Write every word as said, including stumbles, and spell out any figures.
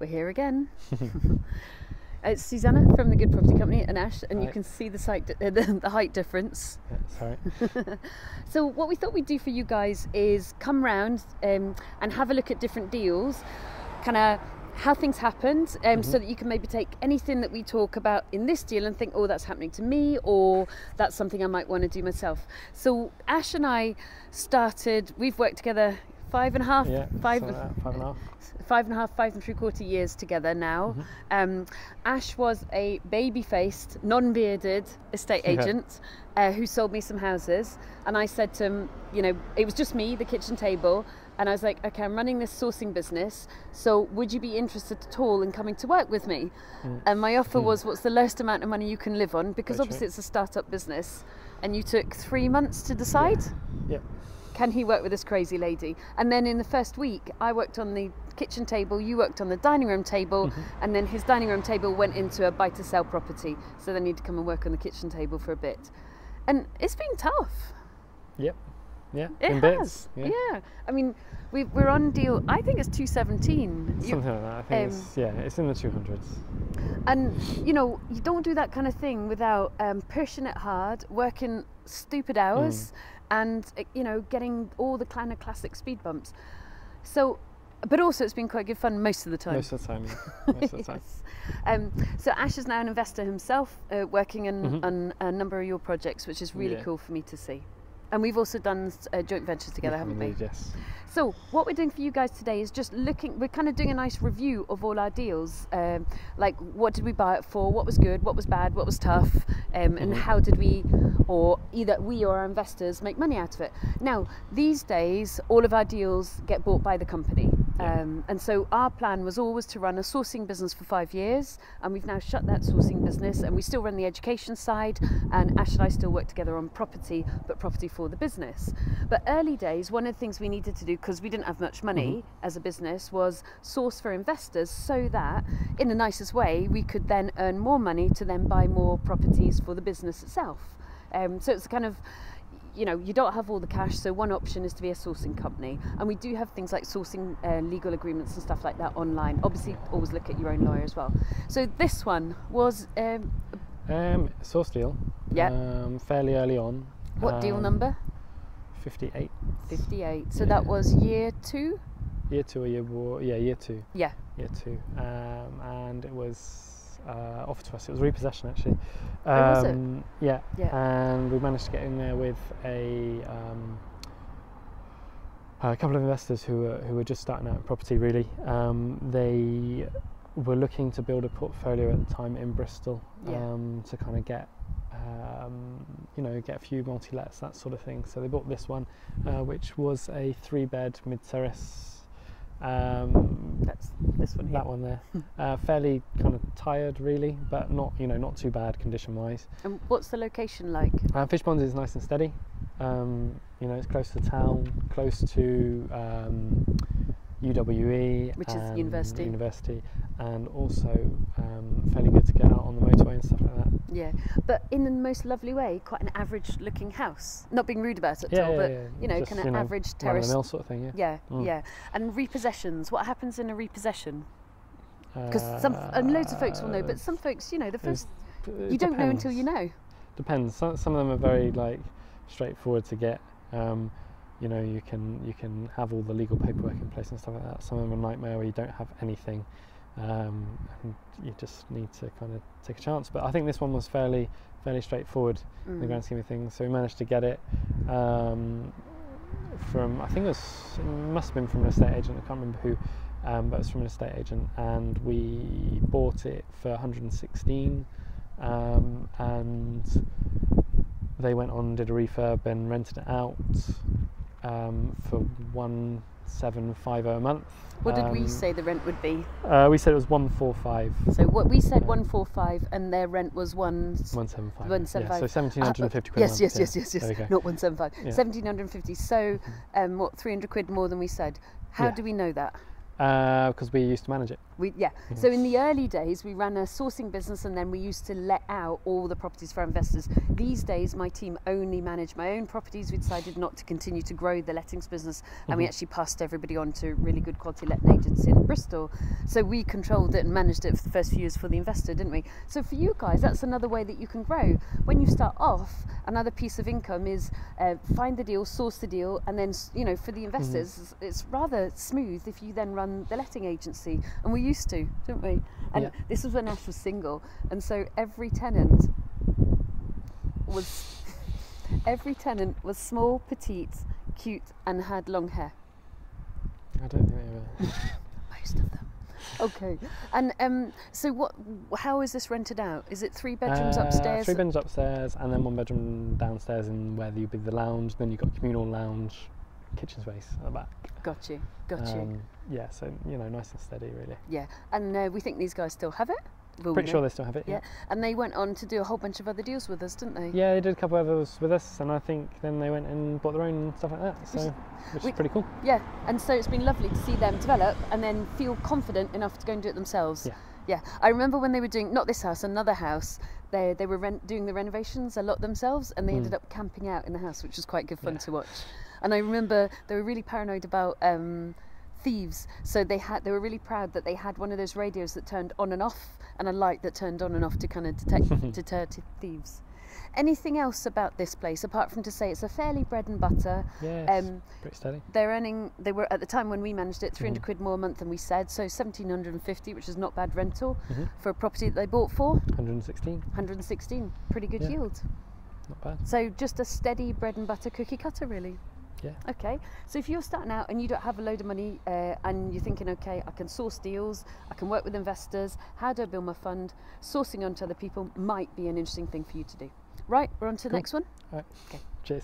We're here again. It's Susannah from The Good Property Company and Ash, and Hi. You can see the, site uh, the, the height difference. That's right. So what we thought we'd do for you guys is come round um, and have a look at different deals, kind of how things happened, um, mm-hmm. so that you can maybe take anything that we talk about in this deal and think, oh, that's happening to me, or that's something I might want to do myself. So Ash and I started, we've worked together Five and a half, yeah, five, like that, five and a half, five and a half, five and three quarter years together now. Mm-hmm. um, Ash was a baby-faced, non-bearded estate yeah. agent uh, who sold me some houses, and I said to him, you know, it was just me, the kitchen table, and I was like, okay, I'm running this sourcing business, so would you be interested at all in coming to work with me? Mm. And my offer mm. was, what's the lowest amount of money you can live on? Because Very obviously true. It's a start-up business, and you took three months to decide. Yeah. yeah. Can he work with this crazy lady? And then in the first week, I worked on the kitchen table, you worked on the dining room table, mm-hmm. and then his dining room table went into a buy-to-sell property. So they need to come and work on the kitchen table for a bit. And it's been tough. Yep. Yeah. It has. Yeah. yeah. I mean, we, we're on deal, I think it's two seventeen. Something you, like that. I think um, it's, yeah, it's in the two hundreds. And, you know, you don't do that kind of thing without um, pushing it hard, working stupid hours, mm. and you know, getting all the kind of classic speed bumps. So, but also it's been quite good fun most of the time. Most of the time, yeah. Most of the time. Yes. um, so Ash is now an investor himself, uh, working in, mm-hmm. on a number of your projects, which is really yeah. cool for me to see. And we've also done uh, joint ventures together, yeah, haven't we? Yes. So what we're doing for you guys today is just looking, we're kind of doing a nice review of all our deals. Um, like, what did we buy it for? What was good? What was bad? What was tough? Um, and how did we, or either we or our investors, make money out of it? Now, these days, all of our deals get bought by the company. Yeah. Um, and so our plan was always to run a sourcing business for five years, and we've now shut that sourcing business, and we still run the education side, and Ash and I still work together on property, but property for the business. But early days, one of the things we needed to do, because we didn't have much money mm-hmm. as a business, was source for investors, so that in the nicest way we could then earn more money to then buy more properties for the business itself. Um, so it's kind of, you know, you don't have all the cash, so one option is to be a sourcing company. And we do have things like sourcing uh, legal agreements and stuff like that online. Obviously, always look at your own lawyer as well. So this one was um, um, source deal. Yeah. Um, fairly early on. What um, deal number? Fifty-eight. Fifty-eight. So yeah. that was year two. Year two or year war? Yeah, year two. Yeah. Year two, um, and it was. Uh, offer to us. It was repossession actually. Um, was it? Yeah. yeah. And we managed to get in there with a um, a couple of investors who were who were just starting out in property. Really, um, they were looking to build a portfolio at the time in Bristol um, yeah. to kind of get um, you know get a few multi-lets, that sort of thing. So they bought this one, uh, which was a three-bed mid-terrace. Um, That's this one here. That one there. uh, fairly kind of tired, really, but not you know not too bad condition-wise. And what's the location like? Uh, Fishponds is nice and steady. Um, you know, it's close to town, close to um, U W E, which is university. University, and also um, fairly good to get out on the motorway and stuff like that. Yeah, but in the most lovely way, quite an average-looking house. Not being rude about it at yeah, all, yeah, but yeah. you know, just, kind of you know, average terrace. Mill sort of thing, yeah. Yeah, mm. yeah. And repossessions. What happens in a repossession? Because uh, some and loads of folks will know, but some folks, you know, the first you depends. Don't know until you know. Depends. Some, some of them are very like straightforward to get. Um, you know, you can you can have all the legal paperwork in place and stuff like that. Some of them are a nightmare where you don't have anything. Um, and you just need to kind of take a chance, but I think this one was fairly fairly straightforward mm. in the grand scheme of things. So we managed to get it um, from I think it, was, it must have been from an estate agent. I can't remember who, um, but it was from an estate agent, and we bought it for one hundred and sixteen, um, and they went on, did a refurb, and rented it out um, for one. Seven five oh a month. What did um, we say the rent would be? Uh, we said it was one four five. So what we said yeah. one four five, and their rent was one. One seven five. One seven yeah. five. So seventeen hundred and fifty uh, quid. Yes, a month. yes, yeah. yes, yes, yes. yes. Not one seven five. Yeah. Seventeen hundred and fifty. So um, what? Three hundred quid more than we said. How yeah. do we know that? because uh, we used to manage it. We, yeah, so in the early days we ran a sourcing business and then we used to let out all the properties for our investors. These days my team only manage my own properties. We decided not to continue to grow the lettings business and mm-hmm. we actually passed everybody on to really good quality letting agents in Bristol. So we controlled it and managed it for the first few years for the investor, didn't we? So for you guys that's another way that you can grow. When you start off, another piece of income is uh, find the deal, source the deal, and then, you know, for the investors mm-hmm. it's rather smooth if you then run the letting agency, and we used to, didn't we? And yeah. this was when Ash was single, and so every tenant was every tenant was small, petite, cute, and had long hair. I don't think they were. Most of them. Okay. And um, so what? How is this rented out? Is it three bedrooms uh, upstairs? Three bedrooms upstairs, and then one bedroom downstairs, and where you'd be the lounge. Then you've got communal lounge, kitchen space at the back. Got you. Got you. Um, yeah, so, you know, nice and steady, really. Yeah, and uh, we think these guys still have it. We'll Pretty know. sure they still have it, yeah. yeah. And they went on to do a whole bunch of other deals with us, didn't they? Yeah, they did a couple of others with us, and I think then they went and bought their own and stuff like that, so which we, is pretty cool. Yeah, and so it's been lovely to see them develop and then feel confident enough to go and do it themselves. Yeah. Yeah, I remember when they were doing, not this house, another house, they, they were rent, doing the renovations a lot themselves, and they mm. ended up camping out in the house, which was quite good fun yeah. to watch. And I remember they were really paranoid about um, thieves, so they had they were really proud that they had one of those radios that turned on and off and a light that turned on and off to kind of detect deter thieves. Anything else about this place apart from to say it's a fairly bread and butter? Yes, um, pretty steady. They're earning, they were at the time when we managed it, three hundred mm-hmm. quid more a month than we said, so seventeen fifty, which is not bad rental mm-hmm. for a property that they bought for one hundred and sixteen. one hundred and sixteen, pretty good yeah. yield. Not bad. So just a steady bread and butter cookie cutter, really. Yeah. Okay, so if you're starting out and you don't have a load of money uh, and you're thinking, okay, I can source deals, I can work with investors, how do I build my fund? Sourcing onto other people might be an interesting thing for you to do. Right, we're on to the cool. next one. All right. Okay. Cheers.